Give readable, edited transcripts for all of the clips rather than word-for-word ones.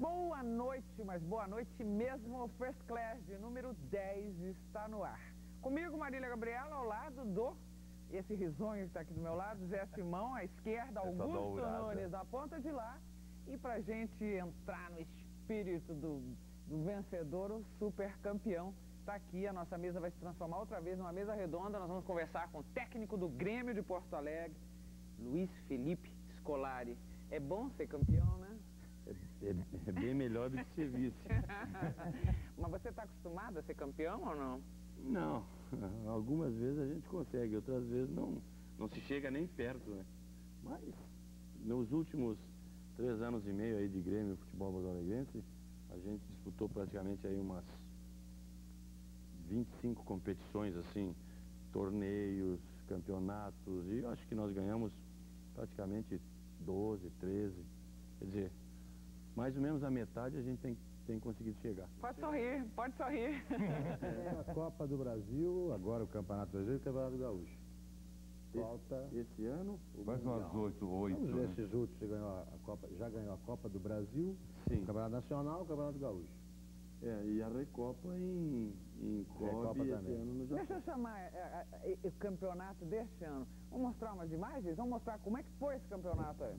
Boa noite, mas boa noite mesmo. O First Class de número 10 está no ar. Comigo, Marília Gabriela, ao lado do... Esse risonho que está aqui do meu lado, Zé Simão, à esquerda, Augusto Nunes, da ponta de lá. E pra gente entrar no espírito do vencedor, o super campeão, está aqui. A nossa mesa vai se transformar outra vez numa mesa redonda. Nós vamos conversar com o técnico do Grêmio de Porto Alegre, Luiz Felipe Scolari. É bom ser campeão, né? É bem melhor do que ser vice. Mas você está acostumado a ser campeão ou não? Não, algumas vezes a gente consegue, outras vezes não se chega nem perto, né? Mas nos últimos 3 anos e meio aí de Grêmio Futebol Porto-Alegrense, a gente disputou praticamente aí umas 25 competições, assim, torneios, campeonatos, e eu acho que nós ganhamos praticamente 12, 13, quer dizer, mais ou menos a metade a gente tem conseguido chegar. Pode sorrir, pode sorrir. É a Copa do Brasil, agora o Campeonato Brasileiro e o Campeonato Gaúcho. Falta... Esse ano... Mais umas 8, né? Esses outros, você ganhou a Copa, já ganhou a Copa do Brasil, sim. O Campeonato Nacional e o Campeonato Gaúcho. É, e a Recopa em Copa esse ano no Japão. Deixa eu chamar o campeonato deste ano. Vamos mostrar umas imagens? Vamos mostrar como é que foi esse campeonato aí.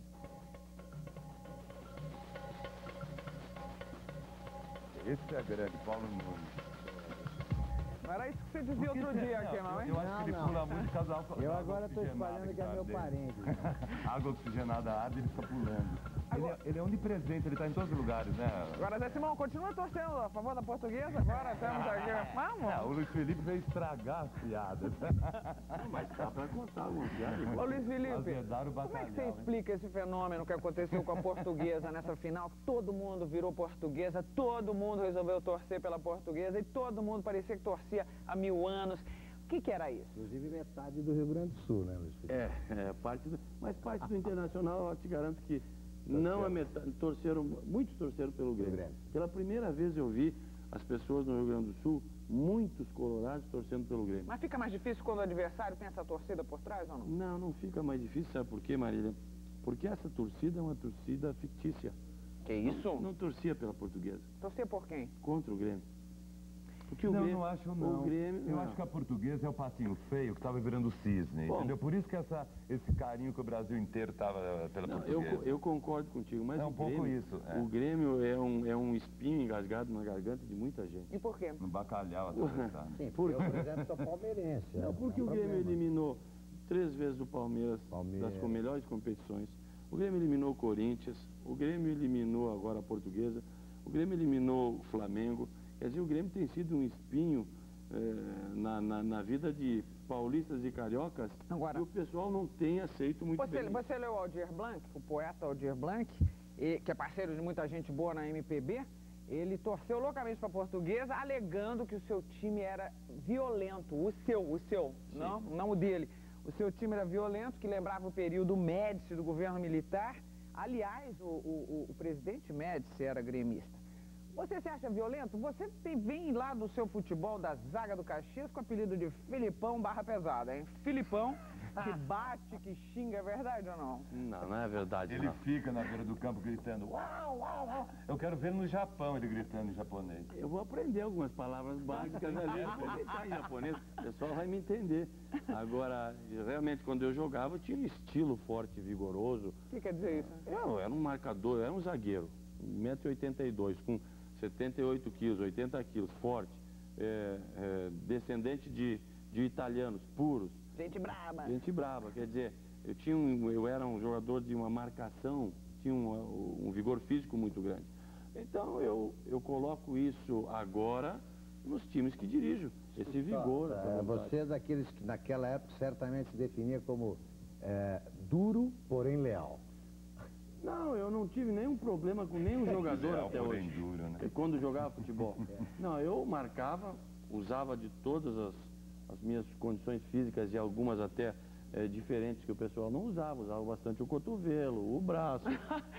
Esse é grande, Paulo Nunes. Não era isso que você dizia outro dia aqui, não, hein? Eu acho que ele pula muito por causa da água. Eu agora estou espalhando que é meu parente. Água oxigenada arde, ele fica pulando. Agora... Ele é onipresente, ele está em todos os lugares, né? Agora, Zé Simão, continua torcendo a favor da portuguesa, agora temos aqui. Vamos! Não, o Luiz Felipe veio estragar as piadas. Não, mas dá para contar algumas piadas. Ô, Luiz Felipe, como é que você explica esse fenômeno que aconteceu com a portuguesa nessa final? Todo mundo virou portuguesa, todo mundo resolveu torcer pela portuguesa e todo mundo parecia que torcia há 1000 anos. O que, que era isso? Inclusive metade do Rio Grande do Sul, né, Luiz Felipe? Mas parte do Internacional, eu te garanto que não é metade, muitos torceram pelo Grêmio. Pela primeira vez eu vi as pessoas no Rio Grande do Sul, muitos colorados torcendo pelo Grêmio. Mas fica mais difícil quando o adversário tem essa torcida por trás ou não? Não, não fica mais difícil, sabe por quê, Marília? Porque essa torcida é uma torcida fictícia. Que isso? Não torcia pela portuguesa. Torcia por quem? Contra o Grêmio. Porque não, o Grêmio, não acho não. O Grêmio, eu acho que a portuguesa é o patinho feio que estava virando o cisne, bom, entendeu? Por isso que esse carinho que o Brasil inteiro estava pela portuguesa. Eu concordo contigo, mas é um pouco isso. É. O Grêmio é um espinho engasgado na garganta de muita gente. E por quê? No bacalhau atravessado. Sim, porque eu, por exemplo, sou palmeirense. Não, porque o Grêmio eliminou 3 vezes o Palmeiras das melhores competições. O Grêmio eliminou o Corinthians, o Grêmio eliminou agora a portuguesa, o Grêmio eliminou o Flamengo. Quer dizer, o Grêmio tem sido um espinho na vida de paulistas e cariocas. Agora, e o pessoal não tem aceito muito bem. Você leu o Aldir Blanc, o poeta Aldir Blanc, que é parceiro de muita gente boa na MPB. Ele torceu loucamente para a portuguesa, alegando que o seu time era violento. O seu, não o dele. O seu time era violento, que lembrava o período Médici do governo militar. Aliás, o presidente Médici era gremista. Você se acha violento? Você vem lá do seu futebol, da zaga do Caxias, com o apelido de Felipão barra pesada, hein? Felipão, que bate, que xinga, é verdade ou não? Não, não é verdade, não. Ele fica na beira do campo gritando, uau, uau, uau. Eu quero ver no Japão ele gritando em japonês. Eu vou aprender algumas palavras básicas ali, em japonês, o pessoal vai me entender. Agora, realmente, quando eu jogava, eu tinha um estilo forte, vigoroso. O que quer dizer isso? Eu era um marcador, eu era um zagueiro, 1,82 m, com 78 quilos, 80 quilos, forte, descendente de italianos puros. Gente brava. Gente brava, quer dizer, eu era um jogador de uma marcação, tinha um vigor físico muito grande. Então eu coloco isso agora nos times que dirijo, esse vigor. Você é daqueles que naquela época certamente se definia como duro, porém leal. Não, eu não tive nenhum problema com nenhum jogador até hoje, duro, né? Quando jogava futebol. Não, eu marcava, usava de todas as minhas condições físicas e algumas até diferentes que o pessoal não usava. Usava bastante o cotovelo, o braço.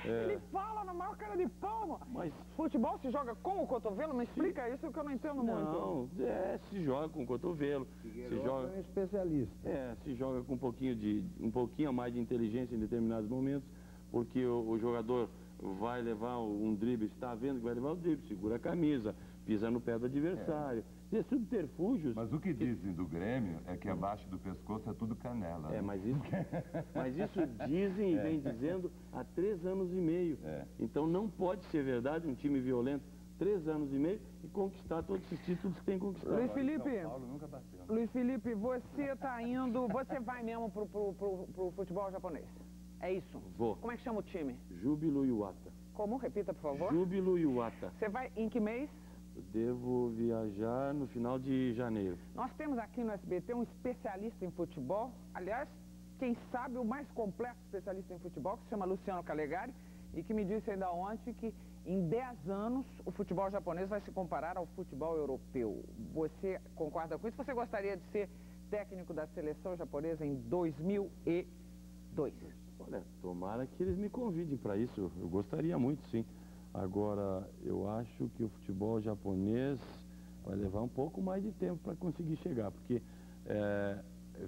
Ele fala na maior cara de palma. Mas futebol se joga com o cotovelo? Me explica isso que eu não entendo muito. Não, se joga com o cotovelo. Figueroa se joga... é um especialista. Se joga com um pouquinho a mais de inteligência em determinados momentos. Porque o jogador vai levar um drible, está vendo que vai levar o drible, segura a camisa, pisa no pé do adversário. É subterfúgios. Mas o que dizem do Grêmio é que abaixo do pescoço é tudo canela. Né? É, mas isso dizem e vem dizendo há 3 anos e meio. É. Então não pode ser verdade um time violento 3 anos e meio e conquistar todos os títulos que tem conquistado. Luiz Felipe, você tá indo, você vai mesmo pro futebol japonês. É isso? Vou. Como é que chama o time? Júbilo Iwata. Como? Repita, por favor. Júbilo Iwata. Você vai em que mês? Eu devo viajar no final de janeiro. Nós temos aqui no SBT um especialista em futebol, aliás, quem sabe o mais completo especialista em futebol, que se chama Luciano Calegari, e que me disse ainda ontem que em 10 anos o futebol japonês vai se comparar ao futebol europeu. Você concorda com isso? Você gostaria de ser técnico da seleção japonesa em 2002? Olha, tomara que eles me convidem para isso, eu gostaria muito, sim. Agora, eu acho que o futebol japonês vai levar um pouco mais de tempo para conseguir chegar, porque,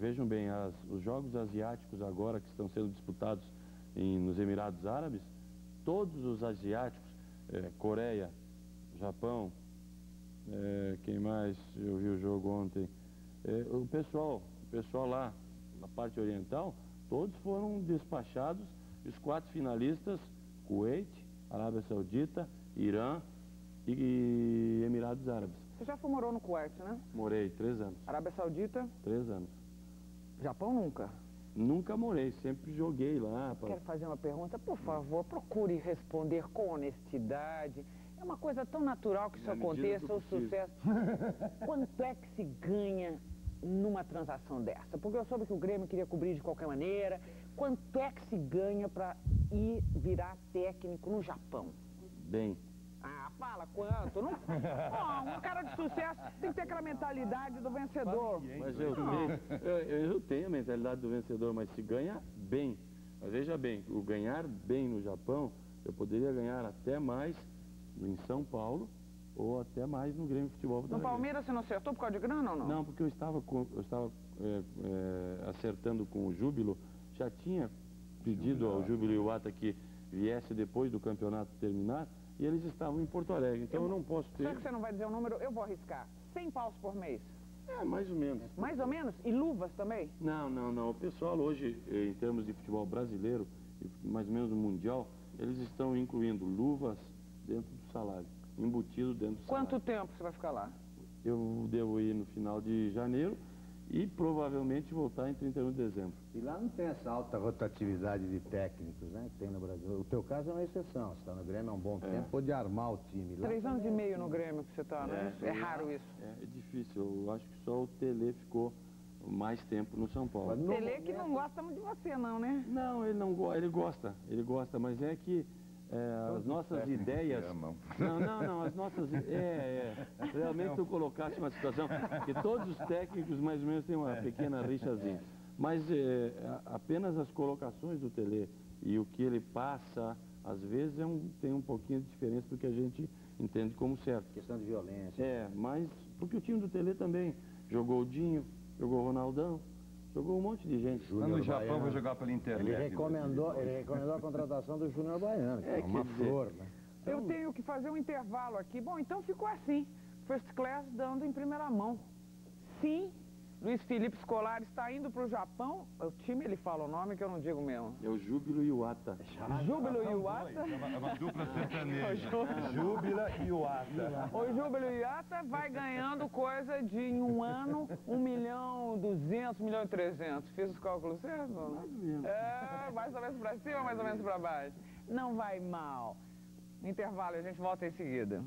vejam bem, os jogos asiáticos agora que estão sendo disputados nos Emirados Árabes, todos os asiáticos, Coreia, Japão, quem mais eu vi o jogo ontem, o pessoal lá, na parte oriental, todos foram despachados, os 4 finalistas, Kuwait, Arábia Saudita, Irã e Emirados Árabes. Você já morou no Kuwait, né? Morei, 3 anos. Arábia Saudita? 3 anos. Japão nunca? Nunca morei, sempre joguei lá. Quero fazer uma pergunta, por favor, procure responder com honestidade. É uma coisa tão natural que isso aconteça, o sucesso. Quanto é que se ganha numa transação dessa? Porque eu soube que o Grêmio queria cobrir de qualquer maneira. Quanto é que se ganha para ir virar técnico no Japão? Bem... Ah, fala quanto? Não... Bom, um cara de sucesso tem que ter aquela mentalidade do vencedor. Mas eu tenho a mentalidade do vencedor, mas se ganha bem. Mas veja bem, o ganhar bem no Japão, eu poderia ganhar até mais em São Paulo ou até mais no Grêmio Futebol Brasileiro. No Palmeiras você não acertou por causa de grana ou não? Não, porque eu estava acertando com o Júbilo, já tinha pedido ao Júbilo Iwata que viesse depois do campeonato terminar, e eles estavam em Porto Alegre, então eu não posso ter... Será que você não vai dizer o número? Eu vou arriscar. 100 paus por mês? É, mais ou menos. Mais ou menos? E luvas também? Não, não, não. O pessoal hoje, em termos de futebol brasileiro, mais ou menos no mundial, eles estão incluindo luvas dentro do salário, embutido dentro do salário. Quanto tempo você vai ficar lá? Eu devo ir no final de janeiro e provavelmente voltar em 31 de dezembro. E lá não tem essa alta rotatividade de técnicos, né, que tem no Brasil. O teu caso é uma exceção, você está no Grêmio há um bom tempo, pode armar o time. Lá 3 anos e meio no Grêmio que você está, né? É raro isso. É difícil, eu acho que só o Telê ficou mais tempo no São Paulo. O Telê que não gosta muito de você, não, né? Não, ele não gosta, ele gosta, mas é que... as nossas ideias... Realmente tu colocaste uma situação que todos os técnicos mais ou menos têm uma pequena rixazinha. Mas apenas as colocações do Telê e o que ele passa, às vezes, tem um pouquinho de diferença do que a gente entende como certo. Questão de violência. Mas porque o time do Telê também jogou o Dinho, jogou o Ronaldão. Jogou um monte de gente. Mas no Japão vai jogar pela internet. Ele recomendou a contratação do Júnior Baiano, que é uma flor, né? Eu tenho que fazer um intervalo aqui. Bom, então ficou assim. First Class dando em primeira mão. Sim, Luiz Felipe Scolari está indo para o Japão. O time, ele fala o nome que eu não digo mesmo. É o Júbilo Iwata. Júbilo Iwata? É uma dupla sertaneja. Júbilo Iwata. O Júbilo Iwata vai ganhando coisa de, em um ano, 1.200.000, 1.300.000. Fiz os cálculos certos? Mais ou menos para cima, mais ou menos para baixo. Não vai mal. Intervalo, a gente volta em seguida.